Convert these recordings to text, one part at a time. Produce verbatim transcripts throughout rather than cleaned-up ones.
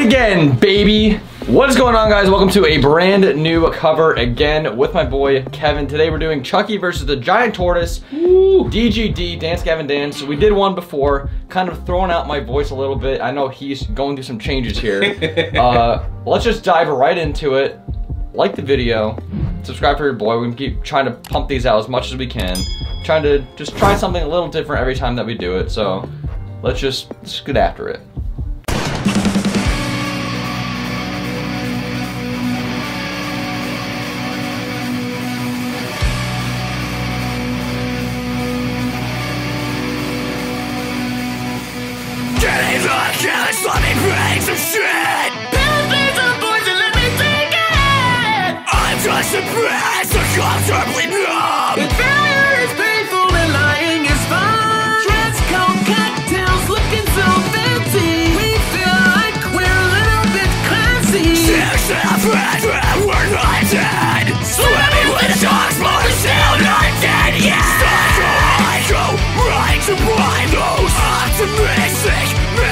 it again, baby. What is going on, guys? Welcome to a brand new cover again with my boy Kevin. Today we're doing Chucky versus the Giant Tortoise. Woo. D G D, Dance Gavin Dance. We did one before, kind of throwing out my voice a little bit. I know he's going through some changes here. uh, let's just dive right into it. Like the video, subscribe for your boy. We're gonna keep trying to pump these out as much as we can. Trying to just try something a little different every time that we do it. So let's just, just get after it. Killers, let me break some shit. Pillars of poison, let me take it. I'm just depressed, so comfortably numb. And failure is painful and lying is fun. Dress code cocktails looking so fancy. We feel like we're a little bit classy. Six friends, we're not dead. Swimming with dogs, but we're still not dead yet. Stop to I go, right to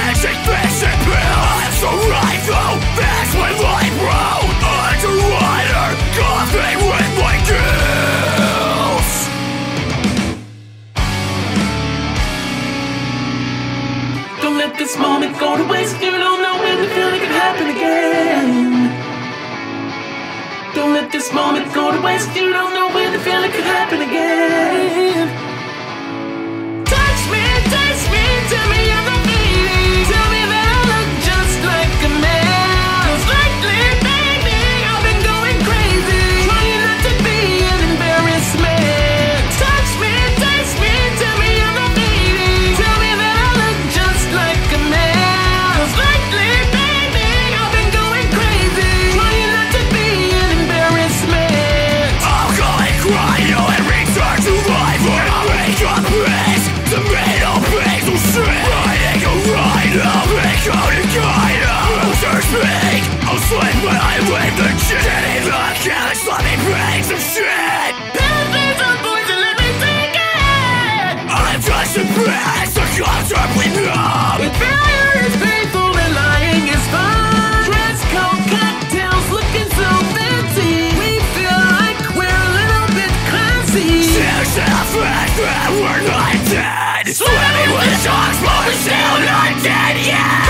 buy those optimistic. I'm so right though, that's my life bro. Underwater, coughing with my gills. Don't let this moment go to waste. You don't know when the feeling can happen again. Don't let this moment go to waste. You don't know when the feeling can happen again. Touch me, touch me, tell me I'm not feeling. Tell me that I look just like a man. It's likely, baby, I've been going crazy, trying not to be an embarrassment. Touch me, touch me, tell me I'm not feeling. Tell me that I look just like a man. It's likely, baby, I've been going crazy, trying not to be an embarrassment. I'll go and cry, you know, and return to life. When I wake up, it's the middle basil strip. I'll make out a guide. Losers make I'll slip when I win the shit. Getting the cash, let me bring some shit. Penalties of poison, let me take it. I'm just depressed, so comfortably numb. If failure is painful and lying is fun. Dress code cocktails looking so fancy. We feel like we're a little bit classy. There's the fact that we're not dead. Swimming with the dogs, but we're still not dead yet.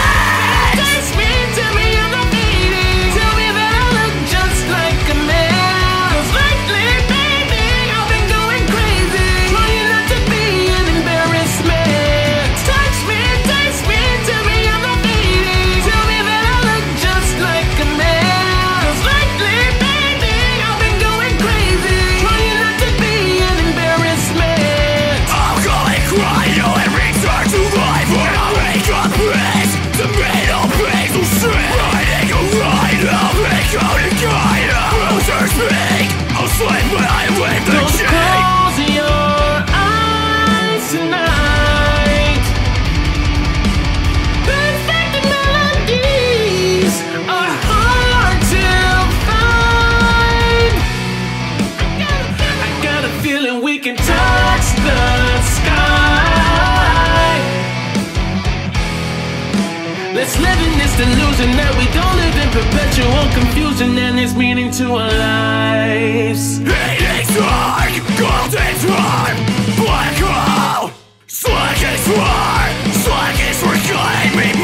Let's live in this delusion that we don't live in perpetual confusion, and there's meaning to our lives. Hating's dark, golden's warm, black hole, slack is war, slack is for guiding me.